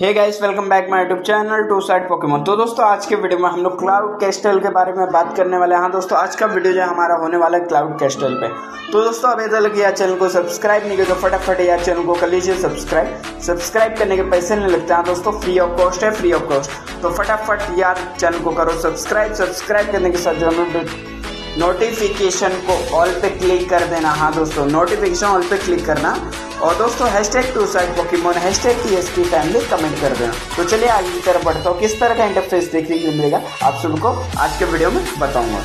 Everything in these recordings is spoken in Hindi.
Hey guys, welcome back my YouTube channel two side Pokemon. तो दोस्तों, आज के वीडियो में हम लोग क्लाउड कैस्टल के बारे में बात करने वाले हैं। हाँ दोस्तों, आज का वीडियो जो हमारा होने वाला है क्लाउड कैस्टल पे। तो दोस्तों, अभी तक यार चैनल को सब्सक्राइब नहीं किया तो फटाफट यार चैनल को कर लीजिए सब्सक्राइब करने के पैसे नहीं लगते। हाँ दोस्तों, फ्री ऑफ कॉस्ट है, फ्री ऑफ कॉस्ट। तो फटाफट यार चैनल को करो सब्सक्राइब करने के साथ जो नोटिफिकेशन को ऑल पे क्लिक कर देना। हाँ दोस्तों, नोटिफिकेशन ऑल पे क्लिक करना। और दोस्तों, hashtag two side Pokemon, hashtag TSP family comment कर देना। तो चलिए आगे की तरफ बढ़ता हूँ। किस तरह का इंटरफेस देखने को मिलेगा आप सबको आज के वीडियो में बताऊंगा।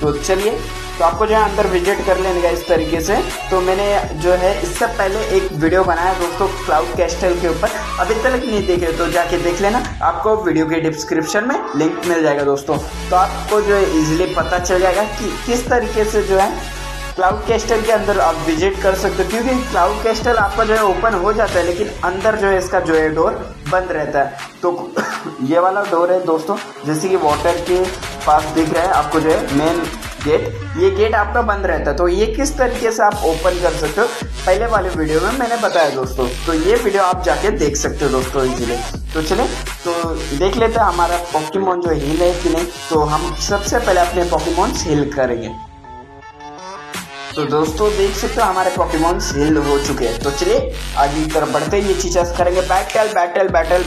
तो चलिए, तो आपको जो है अंदर विजिट कर लेने का इस तरीके से। तो मैंने जो है इससे पहले एक वीडियो बनाया दोस्तों क्लाउड कैस्टल के ऊपर, अभी तक नहीं देखे तो जाके देख लेना। आपको वीडियो के डिस्क्रिप्शन में लिंक मिल जाएगा दोस्तों। तो आपको जो है ईजिली पता चल जाएगा कि किस तरीके से जो है क्लाउड कैस्टल के अंदर आप विजिट कर सकते हो, क्योंकि क्लाउड कैस्टल आपका जो है ओपन हो जाता है, लेकिन अंदर जो है इसका जो है डोर बंद रहता है। तो ये वाला डोर है दोस्तों, जैसे कि वाटर के पास दिख रहा है आपको जो है मेन गेट, ये गेट आपका बंद रहता है। तो ये किस तरीके से आप ओपन कर सकते हो पहले वाले वीडियो में मैंने बताया दोस्तों। तो ये वीडियो आप जाके देख सकते हो दोस्तों इजीली। तो चले तो देख लेते हैं हमारा पोकेमॉन जो हील है कि नहीं। तो हम सबसे पहले अपने पोकेमॉन हील करेंगे। तो दोस्तों, देख सकते हो हमारे पोकेमॉन हील हो चुके हैं। तो चलिए आगे की तरफ बढ़ते हैं। ये चीज़ करेंगे बैटल।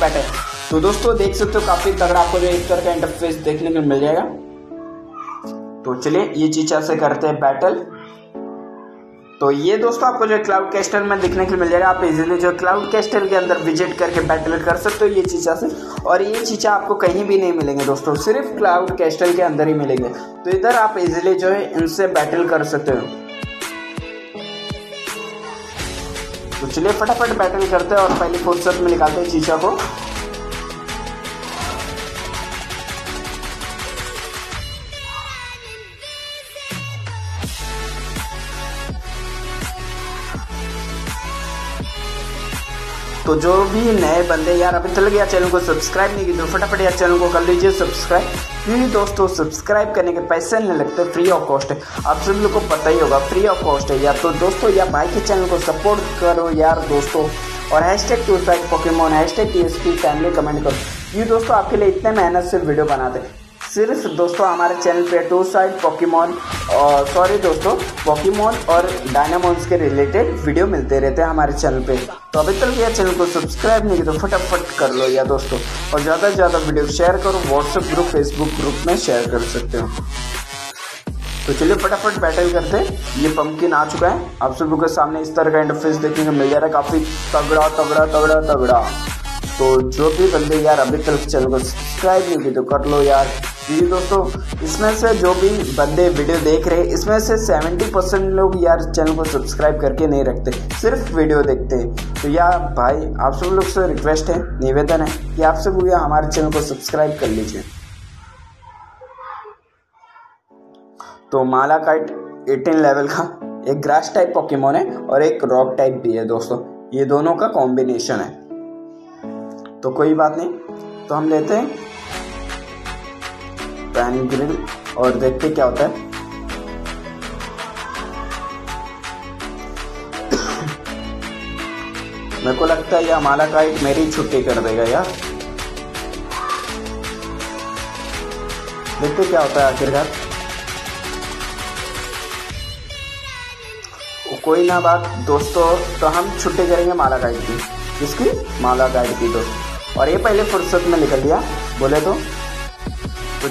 तो दोस्तों, देख सकते हो काफी तगड़ा आपको जो इस तरह का इंटरफेस देखने को मिल जाएगा। तो चलिए ये चीज़ से करते हैं बैटल। तो ये दोस्तों आपको जो क्लाउड कैस्टल में देखने को मिल जाएगा। आप इजीली जो क्लाउड कैस्टल के अंदर विजिट करके बैटल कर सकते हो ये चीज़ा से। और ये चीज़ा आपको कहीं भी नहीं मिलेंगे दोस्तों, सिर्फ क्लाउड कैस्टल के अंदर ही मिलेंगे। तो इधर आप इजीली जो है इनसे बैटल कर सकते हो। तो चलिए फटाफट बैटल करते हैं और पहले फोर्सअप में निकालते हैं चीचा को। तो जो भी नए बंदे यार अभी तक यार चैनल को सब्सक्राइब नहीं किए तो फटाफट यार चैनल को कर लीजिए सब्सक्राइब। क्योंकि दोस्तों, सब्सक्राइब करने के पैसे नहीं लगते, फ्री ऑफ कॉस्ट है। आप सब लोग को पता ही होगा, फ्री ऑफ कॉस्ट है यार। तो दोस्तों, यार भाई के चैनल को सपोर्ट करो यार दोस्तों। और hashtag two side Pokemon, hashtag TSP family comment करो। ये दोस्तों आपके लिए इतने मेहनत से वीडियो बनाते हैं सिर्फ दोस्तों हमारे चैनल पे टू साइड पोकेमॉन और पोकेमॉन और डायनामोन्स के रिलेटेड वीडियो मिलते रहते हैं हमारे चैनल पे। तो अभी तक यार चैनल को सब्सक्राइब नहीं किया तो फटाफट कर लो यार दोस्तों। और ज़्यादा से ज़्यादा वीडियो शेयर करो, व्हाट्सएप ग्रुप, फेसबुक ग्रुप में शेयर कर सकते हो। तो चलिए फटाफट बैटल करते हैं। ये पंपकिन आ चुका है, आप सब लोगों के सामने इस तरह का इंटरफेस देखने को मिल जा रहा है। काफ़ी तगड़ा। तो जो भी बंदे यार अभी तक चैनल को सब्सक्राइब नहीं किए तो कर लो यार। जी दोस्तों, इसमें से जो भी बंदे वीडियो देख रहे हैं इसमें से 70% लोग यार चैनल को सब्सक्राइब करके नहीं रखते, सिर्फ वीडियो देखते हैं। तो यार भाई आप सब लोग से रिक्वेस्ट है, निवेदन है कि आप सब यार हमारे चैनल को सब्सक्राइब कर लीजिए। तो मालाकाइट 18 लेवल का एक ग्रास टाइप पोकेमॉन है और एक रॉक टाइप भी है दोस्तों, ये दोनों का कॉम्बिनेशन है। तो कोई बात नहीं, तो हम लेते हैं पैन ग्रिल और देखते क्या होता है। मेरे को लगता है यह मालाकाइट मेरी छुट्टी कर देगा यार। देखते क्या होता है आखिरकार। कोई ना बात दोस्तों, तो हम छुट्टी करेंगे मालाकाइट की, इसकी मालाकाइट की दोस्तों। और ये पहले फुर्सत में निकल गया बोले तो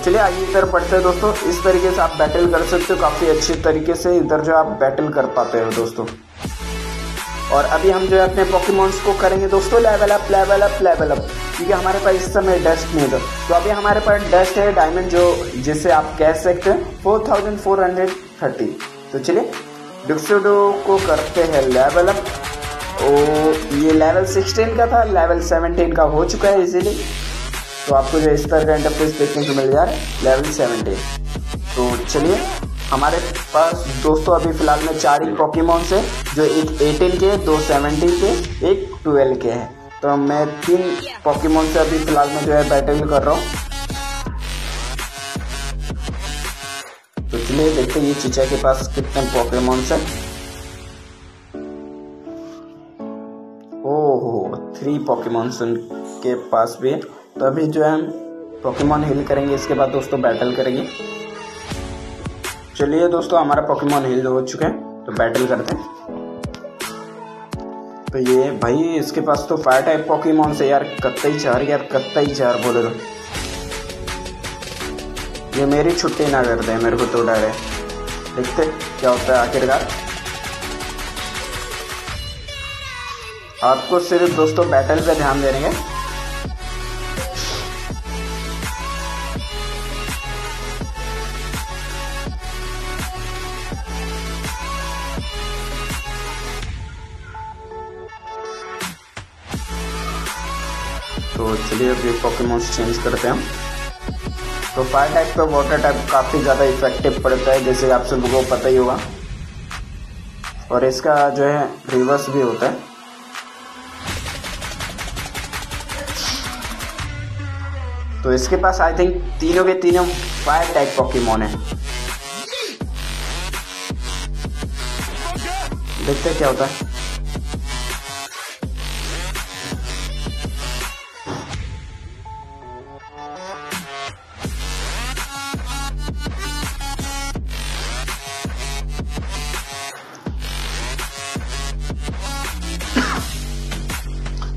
चलिए आगे की तरफ पढ़ते हैं दोस्तों। इस तरीके से आप बैटल कर सकते हो, काफ़ी अच्छे तरीके से इधर जो आप बैटल कर पाते हो दोस्तों। और अभी हम जो है अपने पोकेमॉन्स को करेंगे दोस्तों लेवल अप, क्योंकि हमारे पास इस समय डस्ट नहीं था। तो अभी हमारे पास डस्ट है, डायमंड जो जिसे आप कह सकते हैं 4430। तो चलिए डिक्सोडो को करते हैं लेवल अप। ओ ये लेवल 16 का था, लेवल 17 का हो चुका है इजीली। तो आपको जो इस तरह का इंटरफेस देखने को मिल जा रहा है लेवल 17। तो चलिए हमारे पास दोस्तों अभी फ़िलहाल में 4 ही पोकेमॉन्स हैं, जो एक 18 के, 2 17 के, एक 12 के हैं। तो मैं 3 पोकेमॉन से अभी फ़िलहाल में जो है बैटल कर रहा हूँ। तो चलिए देखते हैं ये चीचा के पास कितने पोकेमॉन्स हैं। 3 पोकेमॉन के पास भी है। तो अभी जो है हम पोकेमॉन हील करेंगे, इसके बाद दोस्तों बैटल करेंगे। चलिए दोस्तों, हमारा पोकेमॉन हील हो चुके हैं तो बैटल करते हैं। तो ये भाई, इसके पास तो फायर टाइप पोकेमॉन से यार कत्तई चार बोले तो ये मेरी छुट्टी ना कर दे, मेरे को तो डर है। देखते क्या होता है आखिरकार। आपको सिर्फ दोस्तों बैटल पे ध्यान दे रहे हैं। तो चलिए अब ये पोकेमॉन्स चेंज करते हैं हम। तो फायर टाइप पर वाटर टाइप काफ़ी ज़्यादा इफेक्टिव पड़ता है, जैसे आप सबको पता ही होगा, और इसका जो है रिवर्स भी होता है। तो इसके पास आई थिंक तीनों के तीनों फायर टाइप पोकेमॉन है। देखते हैं क्या होता है।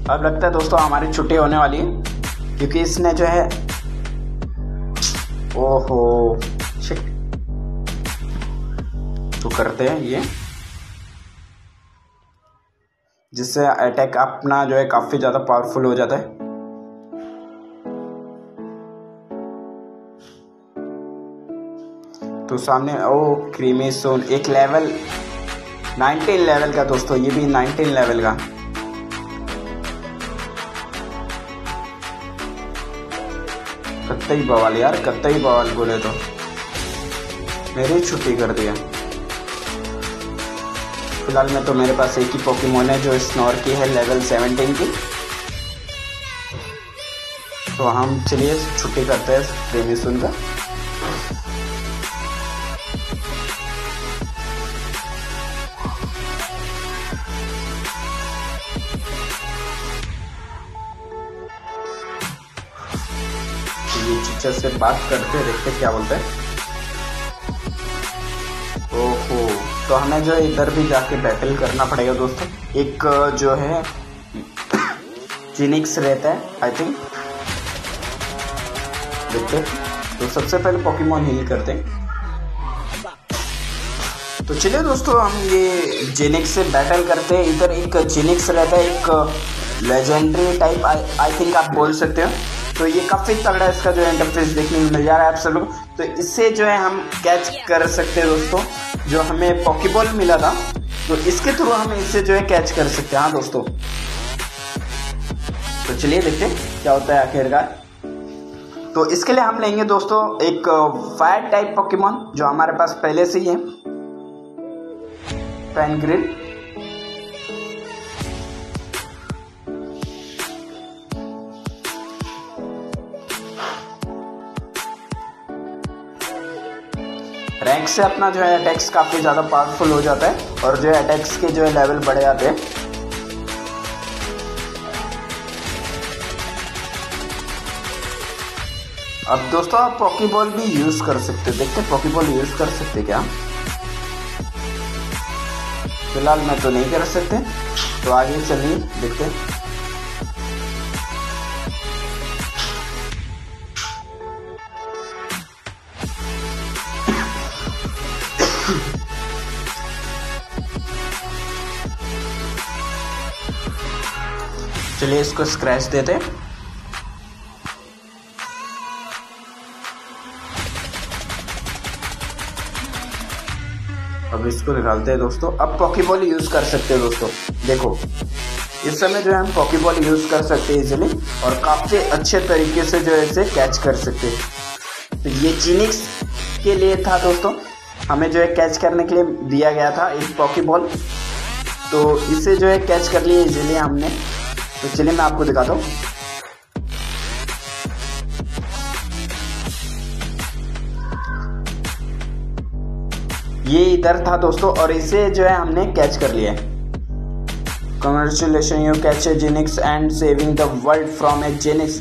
अब लगता है दोस्तों हमारी छुट्टी होने वाली है, क्योंकि इसने जो है ओहो शिट। तो करते हैं ये, जिससे अटैक अपना जो है काफी ज्यादा पावरफुल हो जाता है। तो सामने ओ क्रीमी सोन एक लेवल 19 लेवल का दोस्तों, ये भी 19 लेवल का। कत्तई बवाल यार, कत्तई बवाल बोले तो मेरी छुट्टी कर दिया। फिलहाल में तो मेरे पास एक ही पोकेमॉन है जो स्नोर की है, लेवल 17 की। तो हम चलिए छुट्टी करते हैं प्रेमीसुन का। टीचर से बात करते देखते क्या बोलते हैं। ओहो, तो हमें जो इधर भी जाके बैटल करना पड़ेगा दोस्तों। एक जो है जेनिक्स रहता है आई थिंक। देखते तो सबसे पहले पोकेमॉन हील करते हैं। तो चलिए दोस्तों, हम ये जेनिक्स से बैटल करते हैं। इधर एक जेनिक्स रहता है, एक लेजेंडरी टाइप आई थिंक आप बोल सकते हो। तो ये काफ़ी तगड़ा इसका जो है इंटरफेस देखने को मिल जा रहा है आप सब लोग। तो इससे जो है हम कैच कर सकते हैं दोस्तों, जो हमें पॉकीबॉल मिला था, तो इसके थ्रू हम इससे जो है कैच कर सकते हैं। हाँ दोस्तों, तो चलिए देखते हैं क्या होता है आखिरकार। तो इसके लिए हम लेंगे दोस्तों एक फायर टाइप पॉकीमॉन जो हमारे पास पहले से ही है, पैनग्रिड। रैंक से अपना जो है अटैक्स काफ़ी ज़्यादा पावरफुल हो जाता है, और जो है अटैक्स के जो है लेवल बढ़ जाते हैं। अब दोस्तों आप पॉकीबॉल भी यूज़ कर सकते हैं। देखते हैं पॉकीबॉल यूज़ कर सकते क्या। फिलहाल मैं तो नहीं कर सकते, तो आगे चलिए देखते हैं। चलिए इसको स्क्रैच देते। अब इसको निकालते हैं दोस्तों। अब पॉकीबॉल यूज कर सकते हैं दोस्तों। देखो इस समय जो है हम पॉकीबॉल यूज कर सकते हैं इजिली, और काफी अच्छे तरीके से जो है इसे कैच कर सकते हैं। तो ये जेनिक्स के लिए था दोस्तों, हमें जो है कैच करने के लिए दिया गया था एक पॉकीबॉल। तो इसे जो है कैच कर लिए इजिली हमने। तो चलिए मैं आपको दिखाता हूँ। ये इधर था दोस्तों, और इसे जो है हमने कैच कर लिया है। Congratulations, you captured Zenix and saving the world from a Zenix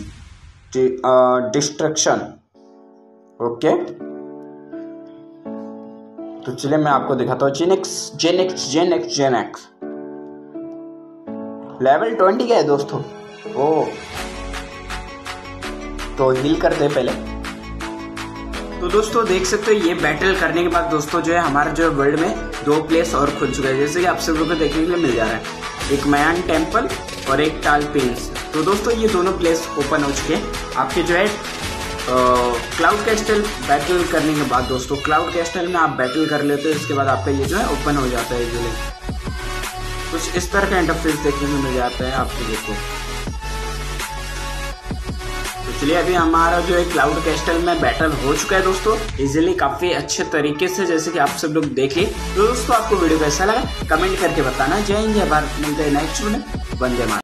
destruction. Okay, तो चलिए मैं आपको दिखाता हूँ Zenix लेवल 20 का है दोस्तों। ओ तो हील करते हैं पहले। तो दोस्तों देख सकते हो ये बैटल करने के बाद दोस्तों जो है हमारा जो वर्ल्ड में दो प्लेस और खुल चुका है, जैसे कि आप सब लोगों को देखने के लिए मिल जा रहा है, एक मयान टेम्पल और एक टाल पिल्स। तो दोस्तों ये दोनों प्लेस ओपन हो चुके हैं आपके जो है क्लाउड कैस्टल बैटल करने के बाद। दोस्तों क्लाउड कैस्टल में आप बैटल कर लेते हो, इसके बाद आपका ये जो है ओपन हो जाता है। ये कुछ इस तरह का इंटरफेस देखने में मिल जाता है आपको। देखो तो चलिए अभी हमारा जो है क्लाउड कैस्टल में बैटल हो चुका है दोस्तों इजीली, काफी अच्छे तरीके से, जैसे कि आप सब लोग देखें। तो दोस्तों आपको वीडियो कैसा लगा कमेंट करके बताना। जय हिंद, जय भारत, मिलते हैं नेक्स्ट वीडियो में। वंदे मातरम।